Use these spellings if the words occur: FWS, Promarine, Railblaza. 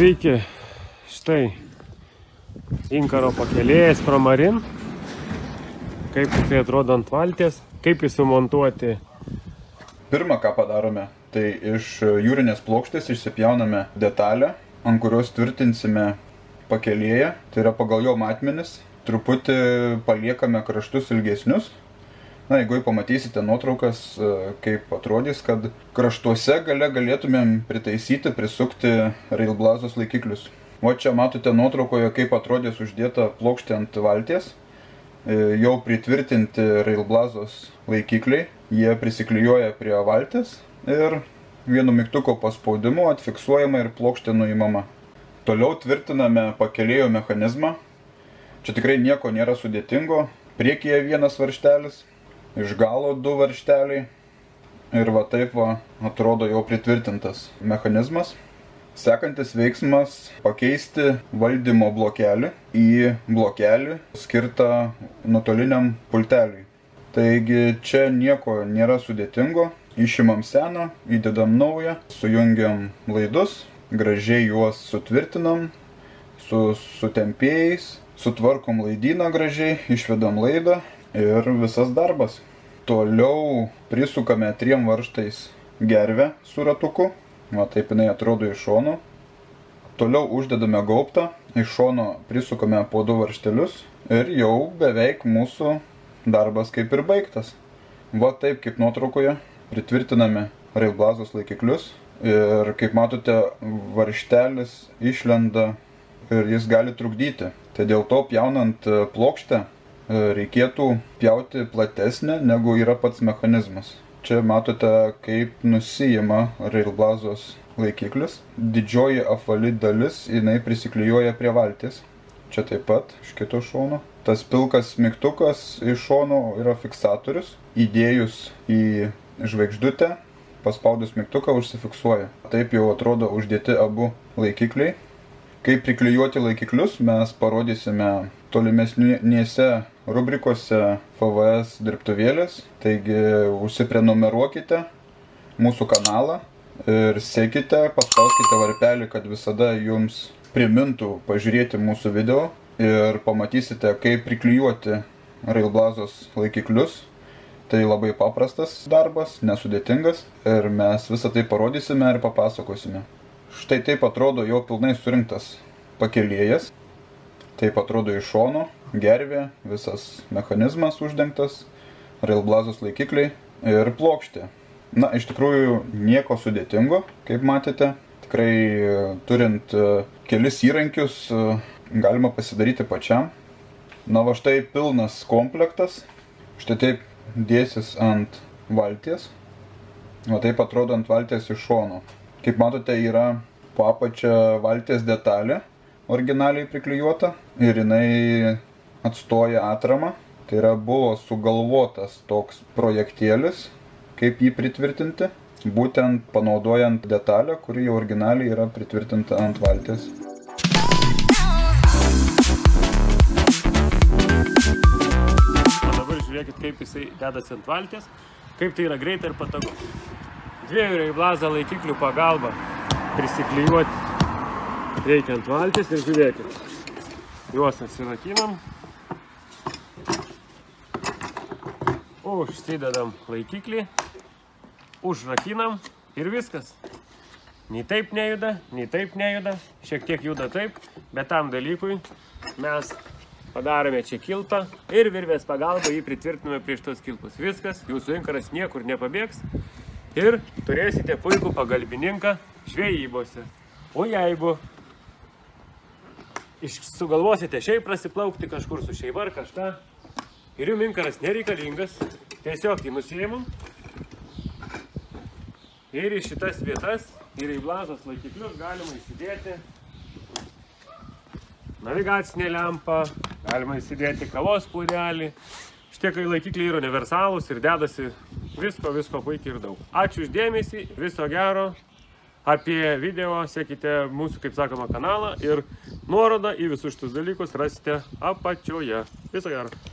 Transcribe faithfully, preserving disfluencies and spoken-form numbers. Sveiki, štai inkaro pakėlėjas Promarine. Kaip jisai atrodo ant valties, kaip jį sumontuoti. Pirma, ką padarome, tai iš jūrinės plokštės išsipjauname detalę, ant kurios tvirtinsime pakėlėją, tai yra pagal jo matmenis. Truputį paliekame kraštus ilgesnius. Na, jeigu jau pamatysite nuotraukas, kaip atrodys, kad kraštuose gale galėtumėm pritaisyti, prisukti Railblazos laikiklius. O čia matote nuotraukoje, kaip atrodys uždėta plokštė ant valties. Jau pritvirtinti Railblazos laikikliai. Jie prisiklijuoja prie valties ir vienu mygtuko paspaudimu atfiksuojama ir plokštė nuimama. Toliau tvirtiname pakėlėjo mechanizmą. Čia tikrai nieko nėra sudėtingo. Priekyje vienas varžtelis, iš galo du varžteliai. Ir va taip va atrodo jau pritvirtintas mechanizmas. Sekantis veiksmas – pakeisti valdymo blokelį į blokelį skirtą nuotoliniam pulteliui. Taigi čia nieko nėra sudėtingo. Išimam seną, įdedam naują, sujungiam laidus, gražiai juos sutvirtinam su sutempėjais. Sutvarkom laidyną gražiai, išvedam laidą ir visas darbas. Toliau prisukame triem varžtais gervę su ratuku. Va taip jinai atrodo iš šono. Toliau uždedame gaubtą, iš šono prisukame po du varžtelius ir jau beveik mūsų darbas kaip ir baigtas. Va taip kaip nuotraukoje pritvirtiname Railblazos laikiklius ir kaip matote varžtelis išlenda ir jis gali trukdyti. Tai dėl to pjaunant plokštę reikėtų pjauti platesnę, negu yra pats mechanizmas. Čia matote, kaip nusijima Railblazos laikiklis. Didžioji apvali dalis jinai prisiklijuoja prie valties. Čia taip pat iš kito šono. Tas pilkas mygtukas iš šono yra fiksatorius. Įdėjus į žvaigždutę, paspaudus mygtuką užsifiksuoja. Taip jau atrodo uždėti abu laikikliai. Kaip priklijuoti laikiklius mes parodysime tolimesnėse rubrikose F W S dirbtuvėlės. Taigi užsiprenumeruokite mūsų kanalą ir sekite, paspauskite varpelį, kad visada jums primintų pažiūrėti mūsų video. Ir pamatysite, kaip priklijuoti Railblazos laikiklius. Tai labai paprastas darbas, nesudėtingas. Ir mes visą tai parodysime ir papasakosime. Štai taip atrodo jau pilnai surinktas pakėlėjas. Taip atrodo iš šono, gervė, visas mechanizmas uždengtas, Railblazos laikikliai ir plokštė. Na, iš tikrųjų nieko sudėtingo, kaip matėte. Tikrai turint kelis įrankius galima pasidaryti pačiam. Na, va štai pilnas komplektas. Štai taip dėsis ant valties. Va taip atrodo ant valties iš šono. Kaip matote, yra po apačią valties detalė, originaliai priklijuota, ir jinai atstoja atramą. Tai yra buvo sugalvotas toks projektėlis, kaip jį pritvirtinti, būtent panaudojant detalę, kuri jau originaliai yra pritvirtinta ant valties. O dabar žiūrėkit, kaip jisai dedasi ant valties, kaip tai yra greita ir patogu. Dviejų Railblaza laikiklių pagalba prisiklijuoti reikia ant valties ir žiūrėkit. Juos atsirakinam. Užsidedam laikiklį. Užrakinam ir viskas. Nei taip nejuda, nei taip nejuda. Šiek tiek juda taip, bet tam dalykui mes padarome čia kilpą ir virvės pagalba jį pritvirtiname prieš tos kilpus. Viskas, jūsų inkaras niekur nepabėgs. Ir turėsite puikų pagalbininką žvejybose. O jeigu sugalvosite šiaip prasiplaukti kažkur su šeiva ar kažką ir jums inkaras nereikalingas, tiesiog jį nusiimam ir į šitas vietas ir į Railblazos laikiklius galima įsidėti navigacinę lempą, galima įsidėti kavos puodelį. Šitie laikikliai yra universalūs ir dedasi visko, visko puikiai ir daug. Ačiū už dėmesį, viso gero. Apie video sekite mūsų, kaip sakoma, kanalą ir nuorodą į visus šitus dalykus rasite apačioje. Viso gero.